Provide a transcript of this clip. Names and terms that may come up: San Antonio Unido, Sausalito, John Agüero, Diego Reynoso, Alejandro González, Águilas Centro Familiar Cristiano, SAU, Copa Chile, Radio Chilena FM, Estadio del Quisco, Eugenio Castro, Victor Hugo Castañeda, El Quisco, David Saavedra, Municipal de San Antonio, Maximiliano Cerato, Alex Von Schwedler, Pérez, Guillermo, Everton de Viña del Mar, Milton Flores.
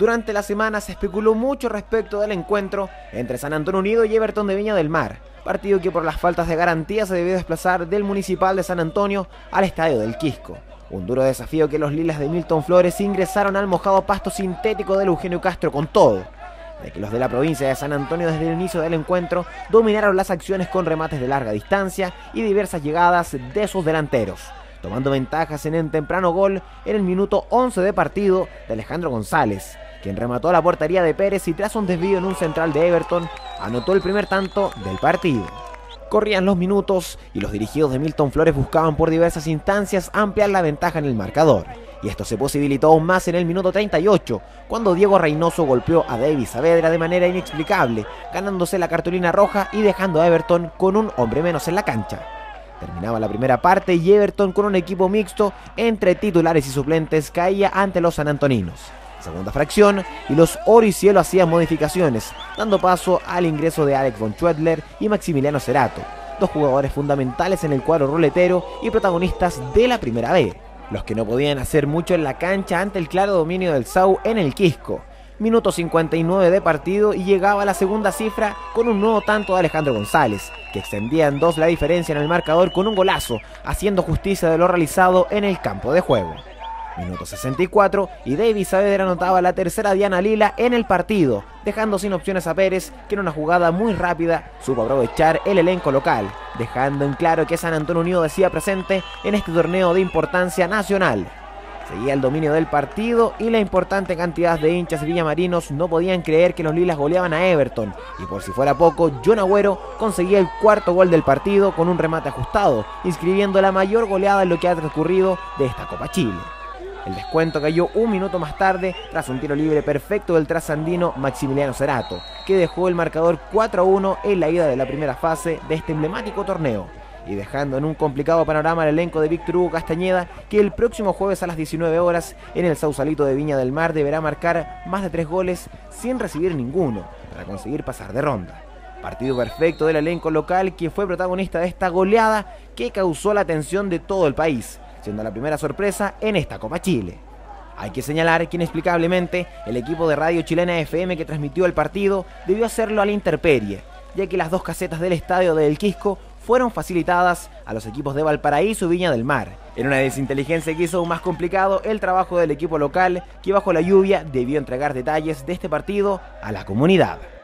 Durante la semana se especuló mucho respecto del encuentro entre San Antonio Unido y Everton de Viña del Mar, partido que por las faltas de garantía se debió desplazar del Municipal de San Antonio al Estadio del Quisco. Un duro desafío que los lilas de Milton Flores ingresaron al mojado pasto sintético del Eugenio Castro con todo, de que los de la provincia de San Antonio desde el inicio del encuentro dominaron las acciones con remates de larga distancia y diversas llegadas de sus delanteros, tomando ventajas en un temprano gol en el minuto 11 de partido de Alejandro González, quien remató a la portería de Pérez y tras un desvío en un central de Everton, anotó el primer tanto del partido. Corrían los minutos y los dirigidos de Milton Flores buscaban por diversas instancias ampliar la ventaja en el marcador, y esto se posibilitó aún más en el minuto 38, cuando Diego Reynoso golpeó a David Saavedra de manera inexplicable, ganándose la cartulina roja y dejando a Everton con un hombre menos en la cancha. Terminaba la primera parte y Everton, con un equipo mixto entre titulares y suplentes, caía ante los sanantoninos. Segunda fracción y los Oro y Cielo hacían modificaciones, dando paso al ingreso de Alex Von Schwedler y Maximiliano Cerato, dos jugadores fundamentales en el cuadro roletero y protagonistas de la primera B, los que no podían hacer mucho en la cancha ante el claro dominio del Sau en el Quisco. Minuto 59 de partido y llegaba a la segunda cifra con un nuevo tanto de Alejandro González, que extendía en dos la diferencia en el marcador con un golazo, haciendo justicia de lo realizado en el campo de juego. Minuto 64 y David Saavedra anotaba la tercera diana lila en el partido, dejando sin opciones a Pérez, que en una jugada muy rápida supo aprovechar el elenco local, dejando en claro que San Antonio Unido decía presente en este torneo de importancia nacional. Seguía el dominio del partido y la importante cantidad de hinchas villamarinos no podían creer que los lilas goleaban a Everton, y por si fuera poco, John Agüero conseguía el cuarto gol del partido con un remate ajustado, inscribiendo la mayor goleada en lo que ha transcurrido de esta Copa Chile. El descuento cayó un minuto más tarde tras un tiro libre perfecto del trasandino Maximiliano Cerato, que dejó el marcador 4-1 en la ida de la primera fase de este emblemático torneo, y dejando en un complicado panorama el elenco de Victor Hugo Castañeda, que el próximo jueves a las 19 horas en el Sausalito de Viña del Mar deberá marcar más de 3 goles sin recibir ninguno para conseguir pasar de ronda. Partido perfecto del elenco local, que fue protagonista de esta goleada que causó la atención de todo el país, siendo la primera sorpresa en esta Copa Chile. Hay que señalar que inexplicablemente el equipo de Radio Chilena FM que transmitió el partido debió hacerlo a la intemperie, ya que las dos casetas del Estadio del Quisco fueron facilitadas a los equipos de Valparaíso y Viña del Mar, en una desinteligencia que hizo aún más complicado el trabajo del equipo local, que bajo la lluvia debió entregar detalles de este partido a la comunidad.